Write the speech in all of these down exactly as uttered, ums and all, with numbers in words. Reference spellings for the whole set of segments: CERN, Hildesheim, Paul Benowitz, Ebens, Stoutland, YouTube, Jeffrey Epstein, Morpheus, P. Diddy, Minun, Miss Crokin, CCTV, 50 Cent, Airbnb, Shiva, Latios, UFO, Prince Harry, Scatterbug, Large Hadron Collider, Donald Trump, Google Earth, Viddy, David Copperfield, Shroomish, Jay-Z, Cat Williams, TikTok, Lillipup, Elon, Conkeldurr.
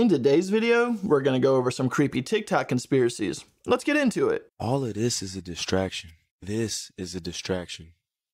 In today's video, we're going to go over some creepy TikTok conspiracies. Let's get into it. All of this is a distraction. This is a distraction.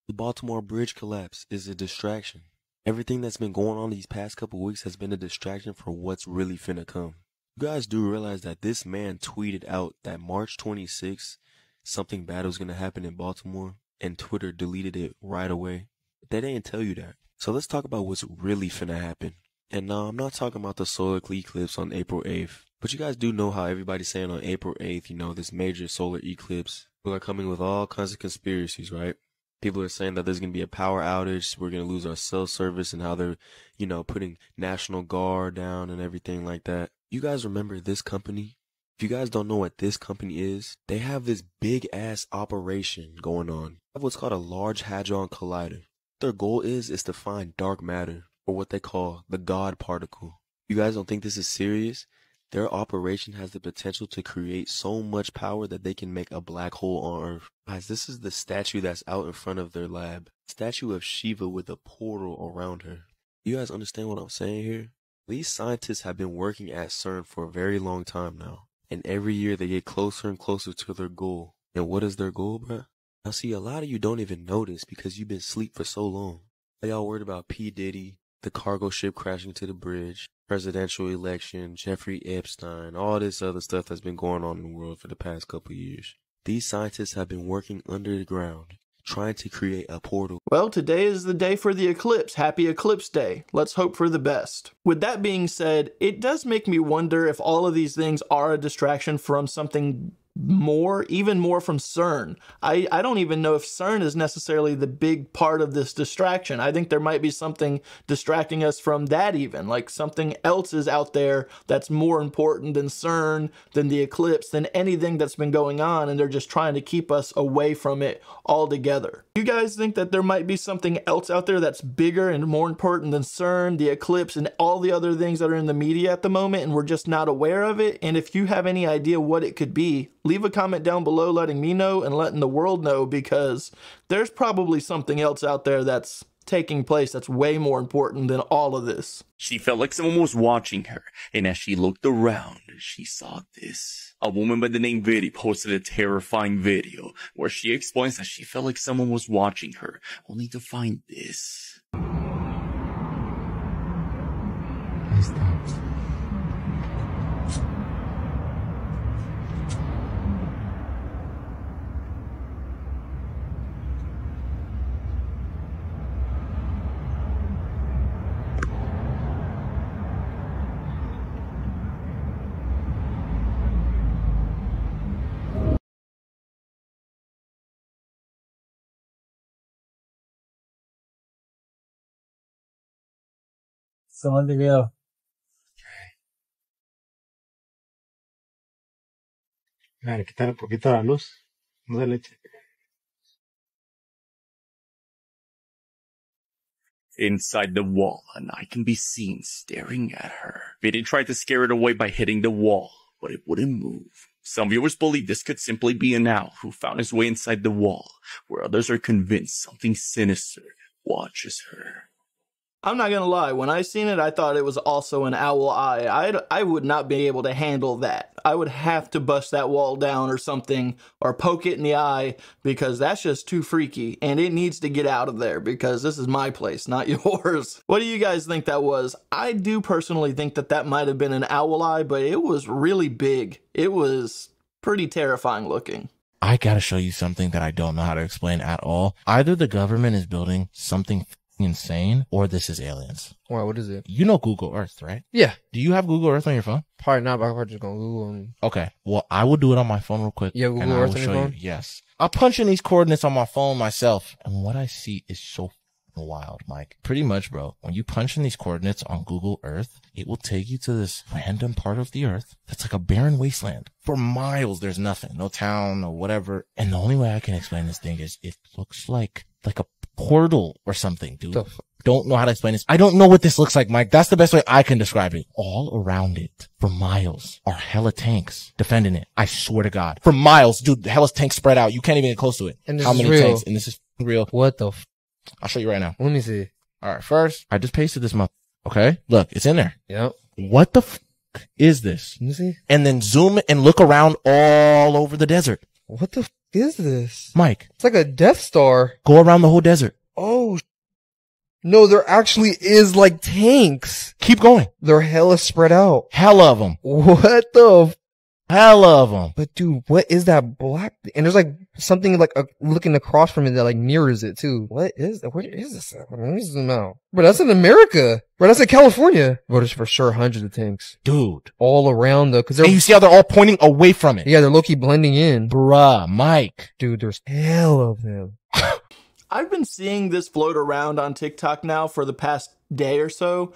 The Baltimore Bridge collapse is a distraction. Everything that's been going on these past couple weeks has been a distraction for what's really finna come. You guys do realize that this man tweeted out that March twenty-sixth, something bad was gonna happen in Baltimore, and Twitter deleted it right away. But they didn't tell you that. So let's talk about what's really finna happen. And no, I'm not talking about the solar eclipse on April eighth. But you guys do know how everybody's saying on April eighth, you know, this major solar eclipse. People are coming with all kinds of conspiracies, right? People are saying that there's going to be a power outage, we're going to lose our cell service, and how they're, you know, putting National Guard down and everything like that. You guys remember this company? If you guys don't know what this company is, they have this big-ass operation going on. They have what's called a Large Hadron Collider. Their goal is, is to find dark matter, or what they call the God particle. You guys don't think this is serious? Their operation has the potential to create so much power that they can make a black hole on Earth. Guys, this is the statue that's out in front of their lab. Statue of Shiva with a portal around her. You guys understand what I'm saying here? These scientists have been working at CERN for a very long time now. And every year they get closer and closer to their goal. And what is their goal, bruh? Now see, a lot of you don't even notice because you've been asleep for so long. Are y'all worried about P. Diddy, the cargo ship crashing to the bridge, presidential election, Jeffrey Epstein, all this other stuff that's been going on in the world for the past couple of years? These scientists have been working under the ground, trying to create a portal. Well, today is the day for the eclipse. Happy Eclipse Day. Let's hope for the best. With that being said, it does make me wonder if all of these things are a distraction from something more, even more from CERN. I, I don't even know if CERN is necessarily the big part of this distraction. I think there might be something distracting us from that even, like something else is out there that's more important than CERN, than the eclipse, than anything that's been going on, and they're just trying to keep us away from it altogether. You guys think that there might be something else out there that's bigger and more important than CERN, the eclipse, and all the other things that are in the media at the moment, and we're just not aware of it? And if you have any idea what it could be, leave a comment down below letting me know and letting the world know, because there's probably something else out there that's taking place that's way more important than all of this. She felt like someone was watching her, and as she looked around, she saw this. A woman by the name Viddy posted a terrifying video where she explains that she felt like someone was watching her, only to find this. So on the go. Vale, quitar un poquito la luz. No se le eche. Inside the wall, an eye can be seen staring at her. Viddy tried to scare it away by hitting the wall, but it wouldn't move. Some viewers believe this could simply be an owl who found his way inside the wall, where others are convinced something sinister watches her. I'm not gonna lie, when I seen it, I thought it was also an owl eye. I'd, I would not be able to handle that. I would have to bust that wall down or something, or poke it in the eye, because that's just too freaky, and it needs to get out of there, because this is my place, not yours. What do you guys think that was? I do personally think that that might have been an owl eye, but it was really big. It was pretty terrifying looking. I gotta show you something that I don't know how to explain at all. Either the government is building something insane, or this is aliens. Wow, what is it? You know Google Earth, right? Yeah. Do you have Google Earth on your phone? Probably not, but I'm probably just gonna Google them. Okay. Well, I will do it on my phone real quick. Yeah, Google Earth on your phone? You. Yes. I'll punch in these coordinates on my phone myself, and what I see is so wild, Mike. Pretty much, bro. When you punch in these coordinates on Google Earth, it will take you to this random part of the earth that's like a barren wasteland. For miles, there's nothing. No town, no whatever. And the only way I can explain this thing is it looks like like a portal or something, dude. Don't know how to explain this. I don't know what this looks like, Mike. That's the best way I can describe it. All around it, for miles, are hella tanks defending it. I swear to God. For miles, dude, hella tanks spread out. You can't even get close to it. And this How is many real. tanks? And this is real. What the f? I'll show you right now. Let me see. All right, first, I just pasted this month. Okay? Look, it's in there. Yep. What the f? is this? You see? And then zoom and look around all over the desert. What the f is this? Mike. It's like a Death Star. Go around the whole desert. Oh, no, there actually is like tanks. Keep going. They're hella spread out. Hell of them. What the f? Hell of them. But dude, what is that black? And there's like something like uh, looking across from it that like mirrors it too. What is that? Where is this? Let me zoom out. Bro, that's in America. Bro, that's in California. Bro, there's for sure hundreds of tanks. Dude. All around though. Cause they're- And you see how they're all pointing away from it. Yeah, they're low-key blending in. Bruh, Mike. Dude, there's hell of them. I've been seeing this float around on TikTok now for the past day or so.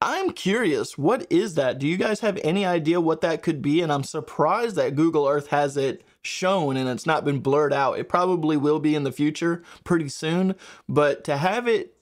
I'm curious, what is that? Do you guys have any idea what that could be? And I'm surprised that Google Earth has it shown and it's not been blurred out. It probably will be in the future pretty soon, but to have it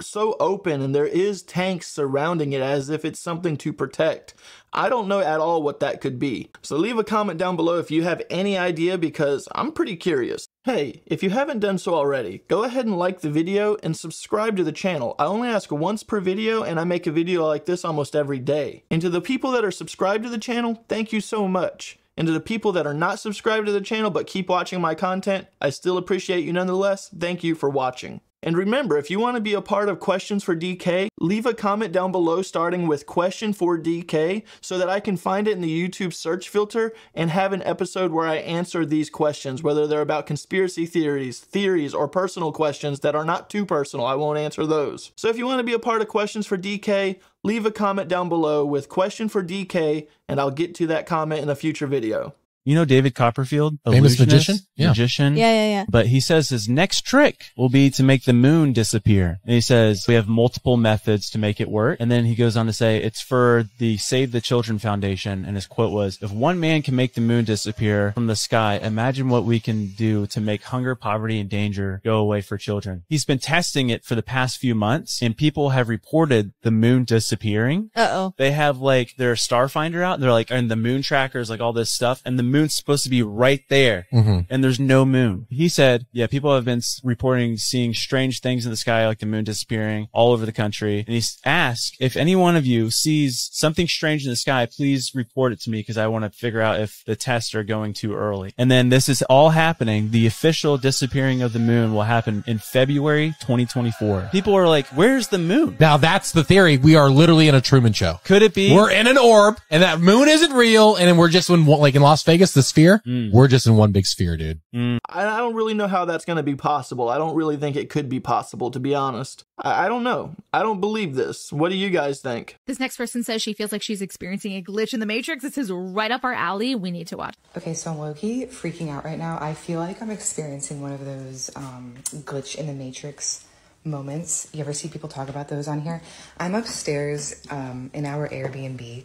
so open and there is tanks surrounding it as if it's something to protect, I don't know at all what that could be. So leave a comment down below if you have any idea, because I'm pretty curious. Hey, if you haven't done so already, go ahead and like the video and subscribe to the channel. I only ask once per video and I make a video like this almost every day. And to the people that are subscribed to the channel, thank you so much. And to the people that are not subscribed to the channel but keep watching my content, I still appreciate you nonetheless. Thank you for watching. And remember, if you want to be a part of Questions for D K, leave a comment down below starting with Question for D K so that I can find it in the YouTube search filter and have an episode where I answer these questions, whether they're about conspiracy theories, theories, or personal questions that are not too personal. I won't answer those. So if you want to be a part of Questions for D K, leave a comment down below with Question for D K, and I'll get to that comment in a future video. You know David Copperfield, famous magician, yeah. magician. Yeah, yeah, yeah. But he says his next trick will be to make the moon disappear. And he says we have multiple methods to make it work. And then he goes on to say it's for the Save the Children Foundation. And his quote was, "If one man can make the moon disappear from the sky, imagine what we can do to make hunger, poverty, and danger go away for children." He's been testing it for the past few months, and people have reported the moon disappearing. Uh oh. They have like their Starfinder out. And they're like, and the moon trackers, like all this stuff, and the moon. Moon's supposed to be right there, mm-hmm. and there's no moon. He said, yeah, people have been reporting seeing strange things in the sky, like the moon disappearing all over the country. And he asked, if any one of you sees something strange in the sky, please report it to me, because I want to figure out if the tests are going too early. And then this is all happening. The official disappearing of the moon will happen in February twenty twenty-four. People are like, where's the moon? Now that's the theory. We are literally in a Truman Show. Could it be? We're in an orb, and that moon isn't real, and then we're just in, like in Las Vegas, the sphere, mm. we're just in one big sphere, dude. Mm. I don't really know how that's going to be possible. I don't really think it could be possible, to be honest. I, I don't know. I don't believe this. What do you guys think? This next person says she feels like she's experiencing a glitch in the Matrix. This is right up our alley. We need to watch. Okay, so I'm low-key freaking out right now. I feel like I'm experiencing one of those um, glitch in the Matrix moments. You ever see people talk about those on here? I'm upstairs um, in our Airbnb.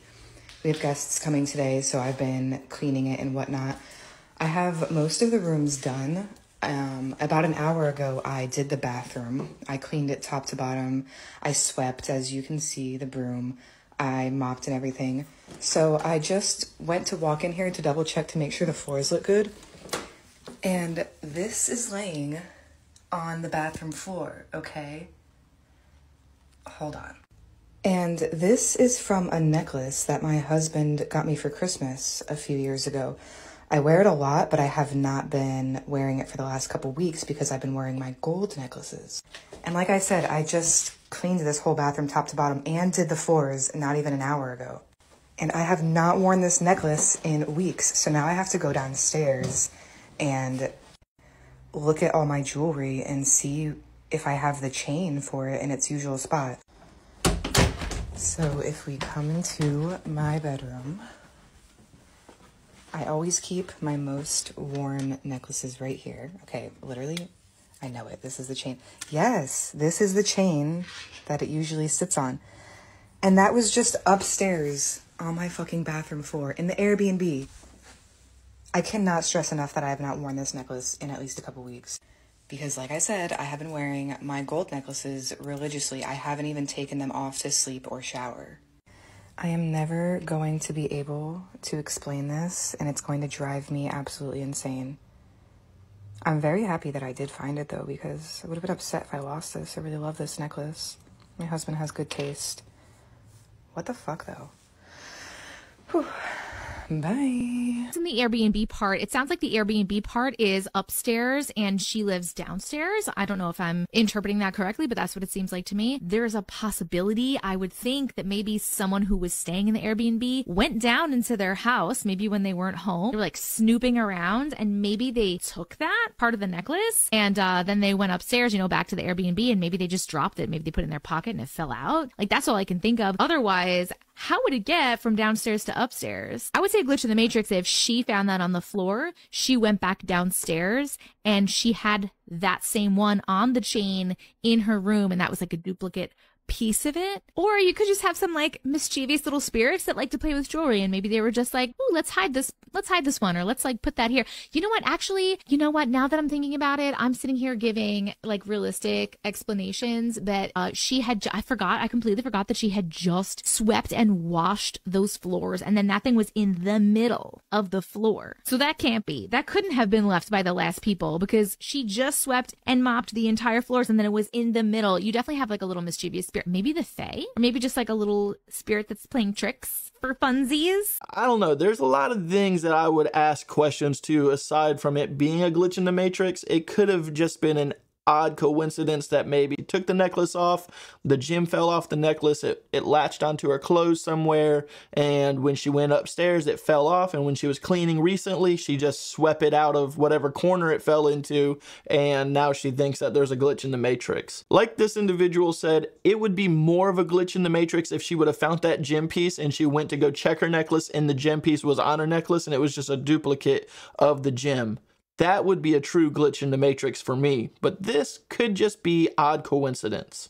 We have guests coming today, so I've been cleaning it and whatnot. I have most of the rooms done. Um, about an hour ago, I did the bathroom. I cleaned it top to bottom. I swept, as you can see, the broom. I mopped and everything. So I just went to walk in here to double check to make sure the floors look good. And this is laying on the bathroom floor, okay? Hold on. And this is from a necklace that my husband got me for Christmas a few years ago. I wear it a lot, but I have not been wearing it for the last couple weeks because I've been wearing my gold necklaces. And like I said, I just cleaned this whole bathroom top to bottom and did the floors not even an hour ago. And I have not worn this necklace in weeks, so now I have to go downstairs and look at all my jewelry and see if I have the chain for it in its usual spot. So if we come into my bedroom, I always keep my most worn necklaces right here. Okay, literally, I know it. This is the chain. Yes, this is the chain that it usually sits on. And that was just upstairs on my fucking bathroom floor in the Airbnb. I cannot stress enough that I have not worn this necklace in at least a couple weeks. Because like I said, I have been wearing my gold necklaces religiously. I haven't even taken them off to sleep or shower. I am never going to be able to explain this, and it's going to drive me absolutely insane. I'm very happy that I did find it though, because I would have been upset if I lost this. I really love this necklace. My husband has good taste. What the fuck though? Whew. Bye. It's in the Airbnb part. It sounds like the Airbnb part is upstairs and she lives downstairs. I don't know if I'm interpreting that correctly, but that's what it seems like to me. There's a possibility, I would think, that maybe someone who was staying in the Airbnb went down into their house, maybe when they weren't home. They were like snooping around and maybe they took that part of the necklace and uh, then they went upstairs, you know, back to the Airbnb, and maybe they just dropped it. Maybe they put it in their pocket and it fell out. Like, that's all I can think of. Otherwise, how would it get from downstairs to upstairs? I would say a glitch in the matrix. If she found that on the floor, she went back downstairs and she had that same one on the chain in her room, and that was like a duplicate piece of it. Or you could just have some like mischievous little spirits that like to play with jewelry, and maybe they were just like, oh, let's hide this let's hide this one, or let's like put that here. You know what, actually, you know what, now that I'm thinking about it, I'm sitting here giving like realistic explanations that uh she had, I forgot I completely forgot that she had just swept and washed those floors, and then that thing was in the middle of the floor. So that can't be, that couldn't have been left by the last people, because she just swept and mopped the entire floors and then it was in the middle. You definitely have like a little mischievous spirit, maybe the fae, or maybe just like a little spirit that's playing tricks for funsies. I don't know. There's a lot of things that I would ask questions to, aside from it being a glitch in the matrix. It could have just been an odd coincidence that maybe took the necklace off, the gem fell off the necklace, it, it latched onto her clothes somewhere, and when she went upstairs it fell off, and when she was cleaning recently she just swept it out of whatever corner it fell into, and now she thinks that there's a glitch in the matrix. Like this individual said, it would be more of a glitch in the matrix if she would have found that gem piece and she went to go check her necklace and the gem piece was on her necklace and it was just a duplicate of the gem. That would be a true glitch in the matrix for me, but this could just be odd coincidence.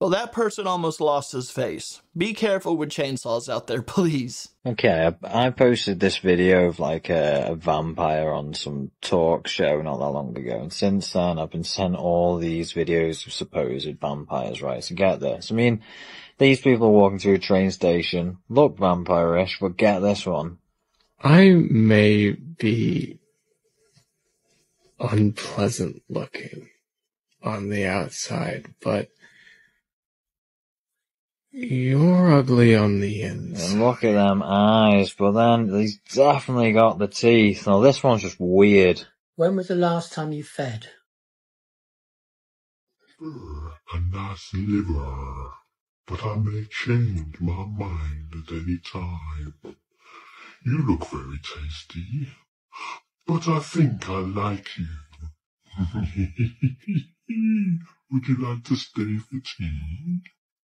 Well, that person almost lost his face. Be careful with chainsaws out there, please. Okay, I posted this video of like a, a vampire on some talk show not that long ago, and since then I've been sent all these videos of supposed vampires, right? So get this. I mean, these people are walking through a train station, look vampire-ish, but get this one. I may be unpleasant looking on the outside, but you're ugly on the inside. And look at them eyes, but then he's definitely got the teeth. Now this one's just weird. When was the last time you fed? A nice liver, but I may change my mind at any time. You look very tasty, but I think I like you. Would you like to stay for tea?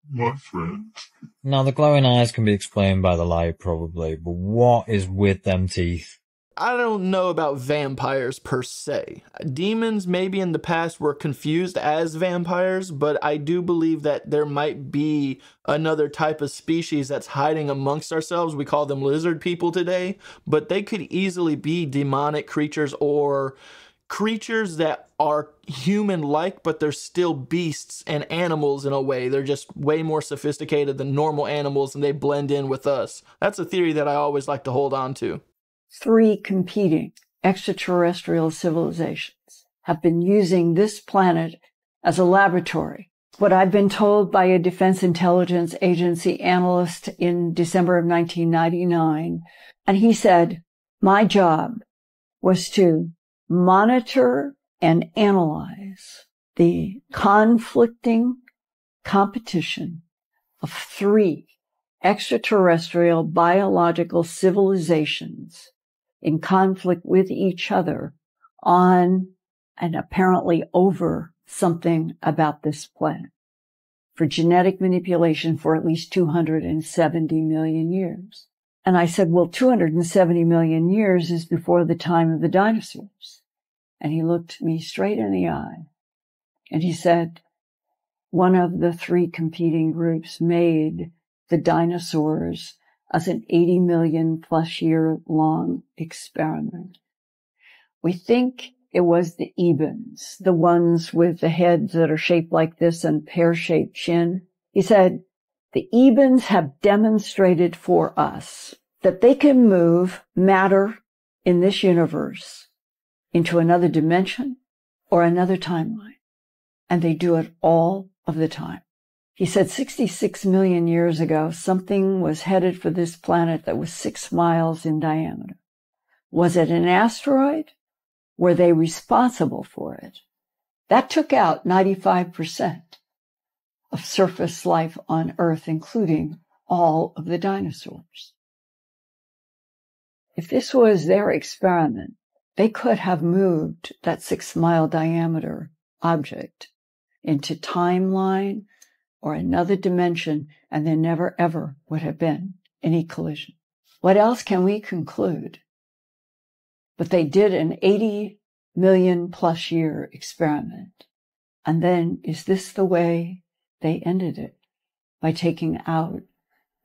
My friend. Now, the glowing eyes can be explained by the light, probably, but what is with them teeth? I don't know about vampires per se. Demons maybe in the past were confused as vampires, but I do believe that there might be another type of species that's hiding amongst ourselves. We call them lizard people today, but they could easily be demonic creatures or creatures that are human-like, but they're still beasts and animals in a way. They're just way more sophisticated than normal animals, and they blend in with us. That's a theory that I always like to hold on to. Three competing extraterrestrial civilizations have been using this planet as a laboratory. What I've been told by a Defense Intelligence Agency analyst in December of nineteen ninety-nine, and he said, my job was to monitor and analyze the conflicting competition of three extraterrestrial biological civilizations in conflict with each other on and apparently over something about this planet for genetic manipulation for at least two hundred seventy million years. And I said, well, two hundred seventy million years is before the time of the dinosaurs. And he looked me straight in the eye and he said, one of the three competing groups made the dinosaurs as an eighty million plus year long experiment. We think it was the Ebens, the ones with the heads that are shaped like this and pear-shaped chin. He said, the Ebens have demonstrated for us that they can move matter in this universe into another dimension or another timeline. and they do it all of the time. He said sixty-six million years ago, something was headed for this planet that was six miles in diameter. Was it an asteroid? Were they responsible for it? That took out ninety-five percent of surface life on Earth, including all of the dinosaurs. If this was their experiment, they could have moved that six-mile diameter object into timeline or another dimension, and there never, ever would have been any collision. What else can we conclude? But they did an eighty million plus year experiment. And then, is this the way they ended it? By taking out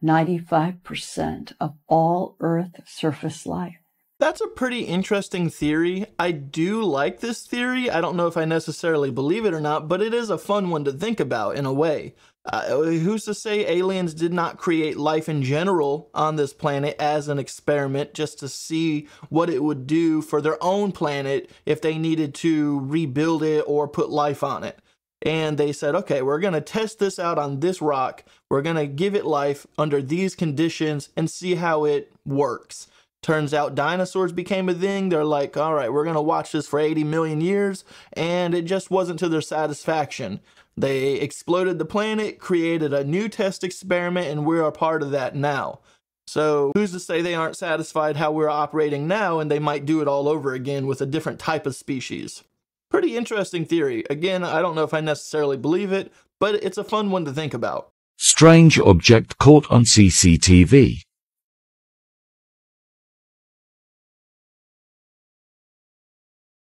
ninety-five percent of all Earth surface life. That's a pretty interesting theory. I do like this theory. I don't know if I necessarily believe it or not, but it is a fun one to think about in a way. Uh, who's to say aliens did not create life in general on this planet as an experiment just to see what it would do for their own planet if they needed to rebuild it or put life on it? And they said, okay, we're going to test this out on this rock. We're going to give it life under these conditions and see how it works. Turns out dinosaurs became a thing. They're like, all right, we're going to watch this for eighty million years. And it just wasn't to their satisfaction. They exploded the planet, created a new test experiment, and we're a part of that now. So who's to say they aren't satisfied how we're operating now, and they might do it all over again with a different type of species? Pretty interesting theory. Again, I don't know if I necessarily believe it, but it's a fun one to think about. Strange object caught on C C T V.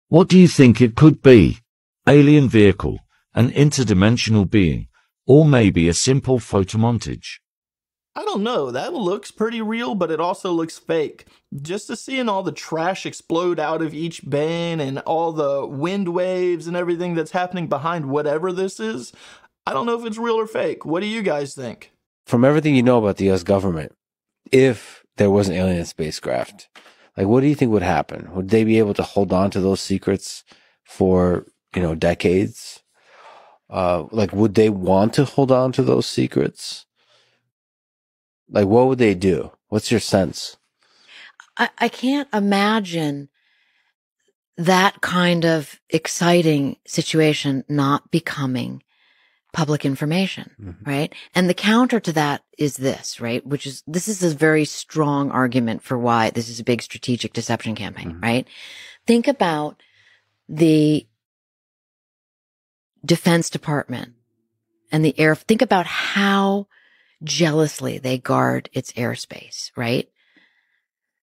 What do you think it could be? Alien vehicle, an interdimensional being, or maybe a simple photomontage? I don't know. That looks pretty real, but it also looks fake. Just to seeing all the trash explode out of each bin and all the wind waves and everything that's happening behind whatever this is, I don't know if it's real or fake. What do you guys think? From everything you know about the U S government, if there was an alien spacecraft, like, what do you think would happen? Would they be able to hold on to those secrets for, you know, decades? Uh, like, would they want to hold on to those secrets? Like, what would they do? What's your sense? I, I can't imagine that kind of exciting situation not becoming public information, mm-hmm. right? And the counter to that is this, right? Which is, this is a very strong argument for why this is a big strategic deception campaign, mm-hmm. right? Think about the Defense Department and the air. Think about how jealously they guard its airspace, right?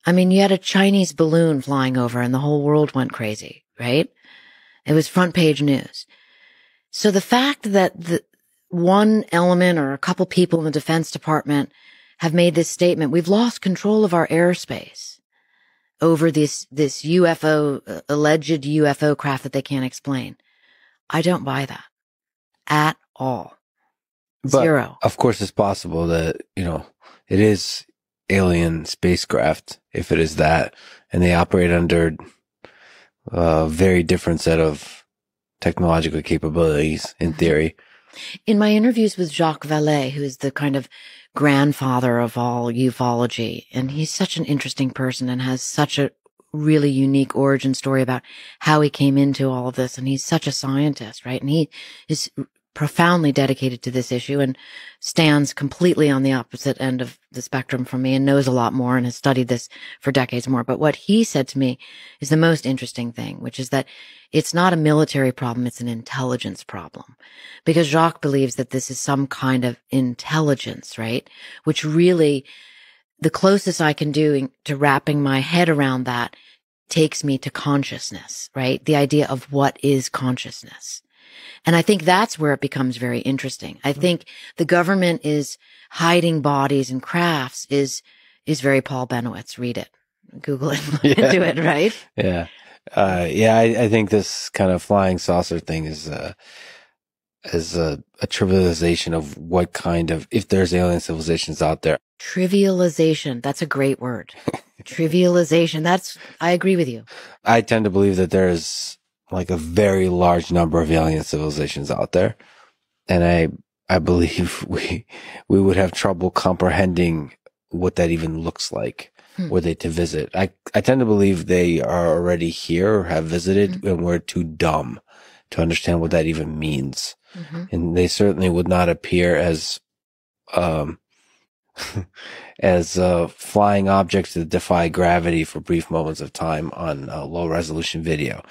I mean, you had a Chinese balloon flying over and the whole world went crazy, right? It was front page news. So the fact that the one element or a couple people in the Defense Department have made this statement, we've lost control of our airspace over this, this U F O, alleged U F O craft that they can't explain. I don't buy that at all. But Zero. Of course, it's possible that, you know, it is alien spacecraft, if it is that, and they operate under a very different set of technological capabilities, in theory. In my interviews with Jacques Vallée, who is the kind of grandfather of all ufology, and he's such an interesting person and has such a really unique origin story about how he came into all of this, and he's such a scientist, right? And he is profoundly dedicated to this issue and stands completely on the opposite end of the spectrum from me and knows a lot more and has studied this for decades more. But what he said to me is the most interesting thing, which is that it's not a military problem. It's an intelligence problem, because Jacques believes that this is some kind of intelligence, right? Which really, the closest I can do to wrapping my head around that takes me to consciousness, right? The idea of what is consciousness. And I think that's where it becomes very interesting. I think the government is hiding bodies and crafts is, is very Paul Benowitz. Read it, Google it, yeah. do it, right? Yeah. Uh, yeah. I, I think this kind of flying saucer thing is, uh, is a, a trivialization of what kind of, if there's alien civilizations out there. Trivialization. That's a great word. Trivialization. That's, I agree with you. I tend to believe that there is like a very large number of alien civilizations out there. And I, I believe we, we would have trouble comprehending what that even looks like. Hmm. Were they to visit? I, I tend to believe they are already here or have visited, mm-hmm. and we're too dumb to understand what that even means. Mm-hmm. And they certainly would not appear as, um, as, uh, flying objects that defy gravity for brief moments of time on uh, low resolution video.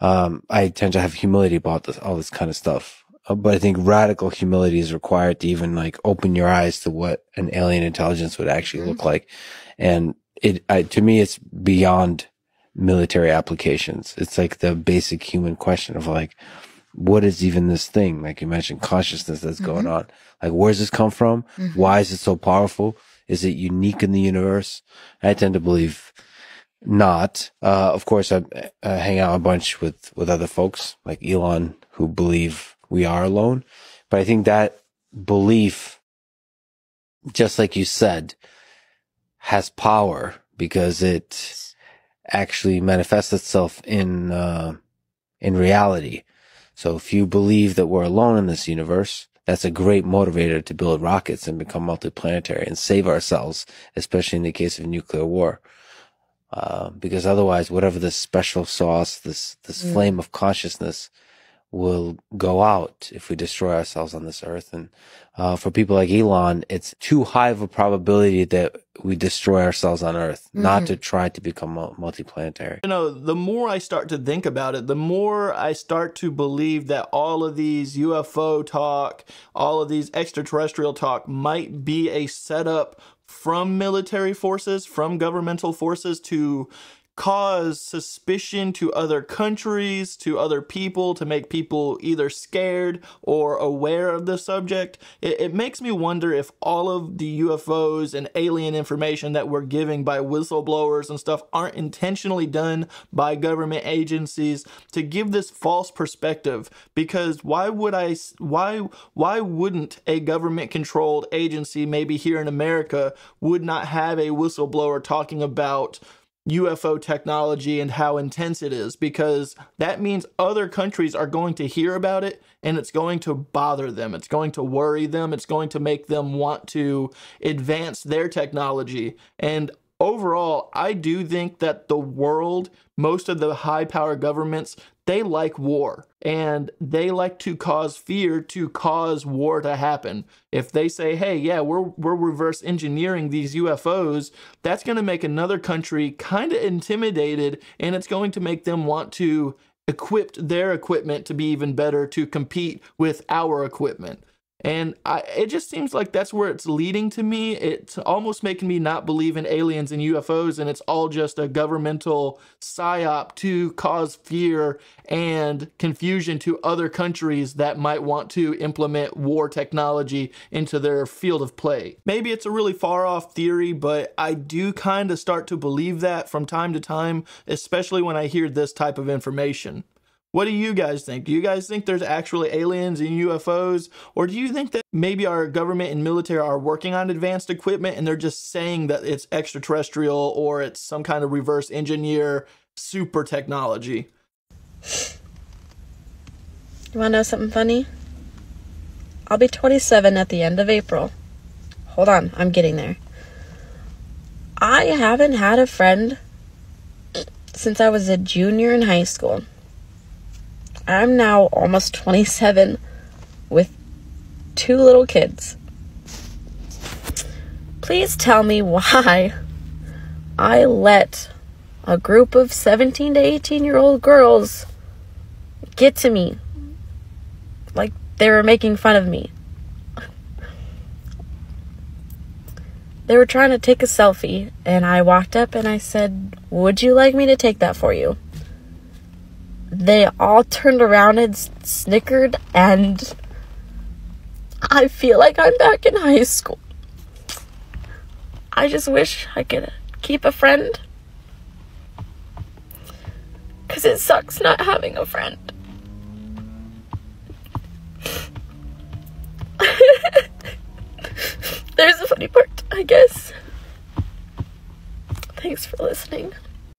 Um, I tend to have humility about this, all this kind of stuff. But I think radical humility is required to even like open your eyes to what an alien intelligence would actually mm-hmm. look like. And it, I, to me, it's beyond military applications. It's like the basic human question of like, what is even this thing? Like you mentioned consciousness that's mm-hmm. going on. Like, where does this come from? Mm-hmm. Why is it so powerful? Is it unique in the universe? I tend to believe not. Uh, of course, I, I hang out a bunch with, with other folks like Elon who believe we are alone. But I think that belief, just like you said, has power because it actually manifests itself in, uh, in reality. So if you believe that we're alone in this universe, that's a great motivator to build rockets and become multiplanetary and save ourselves, especially in the case of nuclear war. Uh, because otherwise, whatever this special sauce, this, this mm. flame of consciousness, will go out if we destroy ourselves on this earth. And uh, for people like Elon, it's too high of a probability that we destroy ourselves on earth, mm-hmm. not to try to become multiplanetary. You know, the more I start to think about it, the more I start to believe that all of these U F O talk, all of these extraterrestrial talk might be a setup from military forces, from governmental forces to cause suspicion to other countries, to other people, to make people either scared or aware of the subject. It, it makes me wonder if all of the U F Os and alien information that we're giving by whistleblowers and stuff aren't intentionally done by government agencies to give this false perspective. Because why would I, why, why wouldn't a government-controlled agency, maybe here in America, would not have a whistleblower talking about U F O technology and how intense it is? Because that means other countries are going to hear about it, and it's going to bother them. It's going to worry them. It's going to make them want to advance their technology. And overall, I do think that the world, most of the high power governments, they like war, and they like to cause fear to cause war to happen. If they say, hey, yeah, we're, we're reverse engineering these U F Os, that's going to make another country kind of intimidated, and it's going to make them want to equip their equipment to be even better to compete with our equipment. And I, it just seems like that's where it's leading to me. It's almost making me not believe in aliens and U F Os, and it's all just a governmental psyop to cause fear and confusion to other countries that might want to implement war technology into their field of play. Maybe it's a really far-off theory, but I do kind of start to believe that from time to time, especially when I hear this type of information. What do you guys think? Do you guys think there's actually aliens and U F Os? Or do you think that maybe our government and military are working on advanced equipment and they're just saying that it's extraterrestrial or it's some kind of reverse engineer super technology? You wanna know something funny? I'll be twenty-seven at the end of April. Hold on, I'm getting there. I haven't had a friend since I was a junior in high school. I'm now almost twenty-seven with two little kids. Please tell me why I let a group of seventeen to eighteen year old girls get to me like they were making fun of me. They were trying to take a selfie, and I walked up and I said, "Would you like me to take that for you?" They all turned around and snickered, and I feel like I'm back in high school. I just wish I could keep a friend, because it sucks not having a friend. There's the funny part, I guess. Thanks for listening.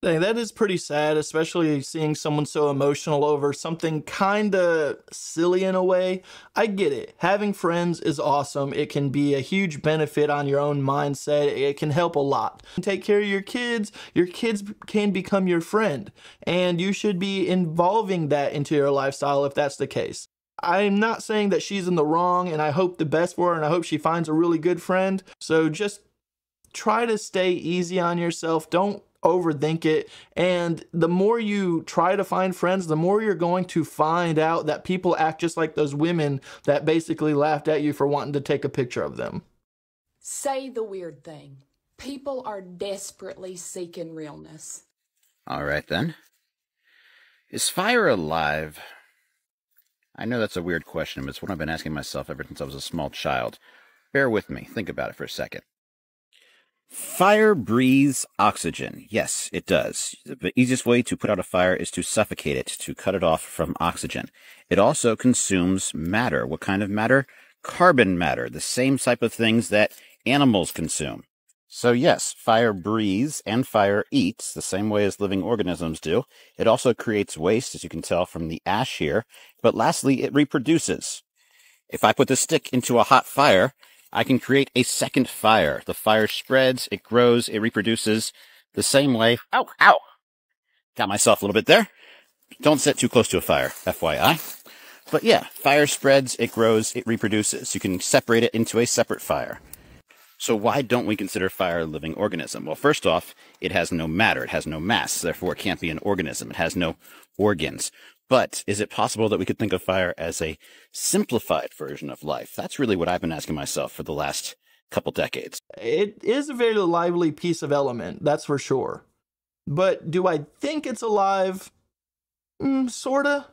Dang, that is pretty sad, especially seeing someone so emotional over something kind of silly in a way. I get it. Having friends is awesome. It can be a huge benefit on your own mindset. It can help a lot. Take care of your kids. Your kids can become your friend, and you should be involving that into your lifestyle if that's the case. I'm not saying that she's in the wrong, and I hope the best for her, and I hope she finds a really good friend. So just try to stay easy on yourself. Don't overthink it. And the more you try to find friends, the more you're going to find out that people act just like those women that basically laughed at you for wanting to take a picture of them. Say the weird thing. People are desperately seeking realness. All right, then. Is fire alive? I know that's a weird question, but it's one I've been asking myself ever since I was a small child. Bear with me. Think about it for a second. Fire breathes oxygen. Yes, it does. The easiest way to put out a fire is to suffocate it, to cut it off from oxygen. It also consumes matter. What kind of matter? Carbon matter, the same type of things that animals consume. So yes, fire breathes and fire eats the same way as living organisms do. It also creates waste, as you can tell from the ash here. But lastly, it reproduces. If I put the stick into a hot fire, I can create a second fire. The fire spreads, it grows, it reproduces the same way. Ow, ow. Got myself a little bit there. Don't sit too close to a fire, F Y I. But yeah, fire spreads, it grows, it reproduces. You can separate it into a separate fire. So why don't we consider fire a living organism? Well, first off, it has no matter. It has no mass. Therefore, it can't be an organism. It has no organs. But is it possible that we could think of fire as a simplified version of life? That's really what I've been asking myself for the last couple decades. It is a very lively piece of element, that's for sure. But do I think it's alive? Mm, sorta.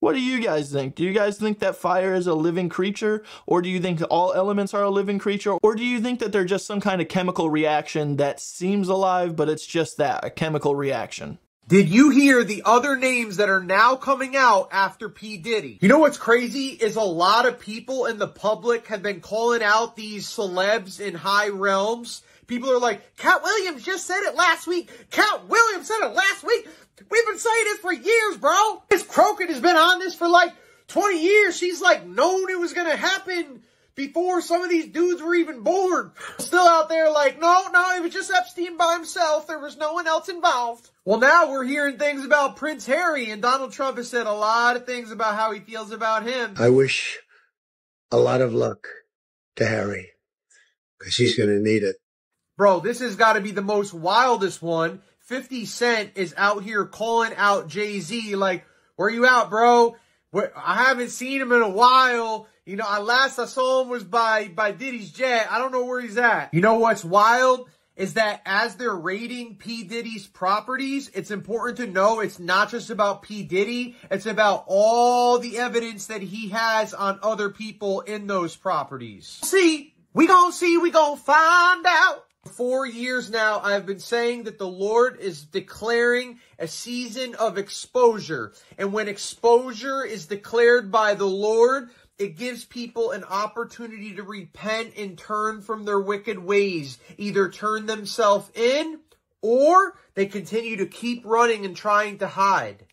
What do you guys think? Do you guys think that fire is a living creature? Or do you think all elements are a living creature? Or do you think that they're just some kind of chemical reaction that seems alive, but it's just that, a chemical reaction? Did you hear the other names that are now coming out after P. Diddy? You know what's crazy is a lot of people in the public have been calling out these celebs in high realms. People are like, Cat Williams just said it last week. Cat Williams said it last week. We've been saying this for years, bro. Miss Crokin has been on this for like twenty years. She's like known it was going to happen before some of these dudes were even born. Still out there like, no, no, it was just Epstein by himself. There was no one else involved. Well, now we're hearing things about Prince Harry, and Donald Trump has said a lot of things about how he feels about him. I wish a lot of luck to Harry, because he's going to need it. Bro, this has got to be the most wildest one. fifty Cent is out here calling out Jay-Z, like, where you out, bro? Where, I haven't seen him in a while. You know, I last I saw him was by, by Diddy's jet. I don't know where he's at. You know what's wild? Is that as they're raiding P. Diddy's properties, it's important to know it's not just about P. Diddy. It's about all the evidence that he has on other people in those properties. See, we gonna see, we gonna find out. Four years now, I've been saying that the Lord is declaring a season of exposure. And when exposure is declared by the Lord, it gives people an opportunity to repent and turn from their wicked ways. Either turn themselves in, or they continue to keep running and trying to hide.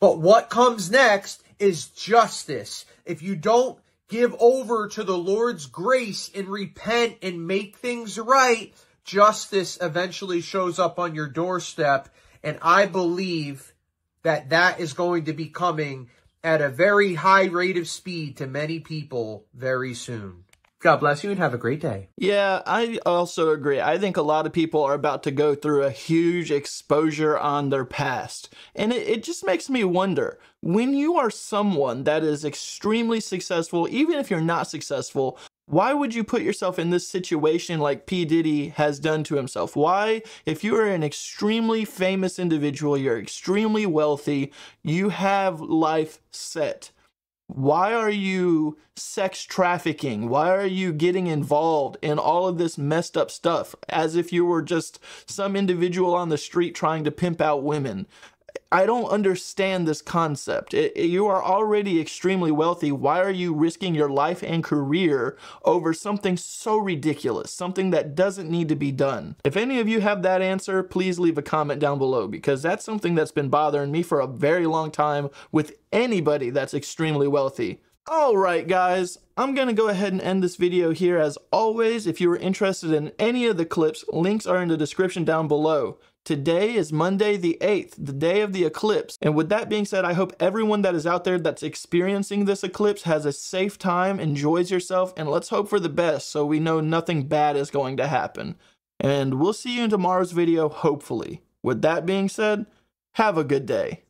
But what comes next is justice. If you don't give over to the Lord's grace and repent and make things right, justice eventually shows up on your doorstep. And I believe that that is going to be coming at a very high rate of speed to many people very soon. God bless you and have a great day. Yeah, I also agree. I think a lot of people are about to go through a huge exposure on their past. And it, it just makes me wonder, when you are someone that is extremely successful, even if you're not successful, why would you put yourself in this situation like P. Diddy has done to himself? Why, if you are an extremely famous individual, you're extremely wealthy, you have life set, why are you sex trafficking? Why are you getting involved in all of this messed up stuff as if you were just some individual on the street trying to pimp out women? I don't understand this concept. It, it, you are already extremely wealthy. Why are you risking your life and career over something so ridiculous, something that doesn't need to be done? If any of you have that answer, please leave a comment down below, because that's something that's been bothering me for a very long time with anybody that's extremely wealthy. Alright guys, I'm going to go ahead and end this video here. As always, if you were interested in any of the clips, links are in the description down below. Today is Monday the eighth, the day of the eclipse. And with that being said, I hope everyone that is out there that's experiencing this eclipse has a safe time, enjoys yourself, and let's hope for the best so we know nothing bad is going to happen. And we'll see you in tomorrow's video, hopefully. With that being said, have a good day.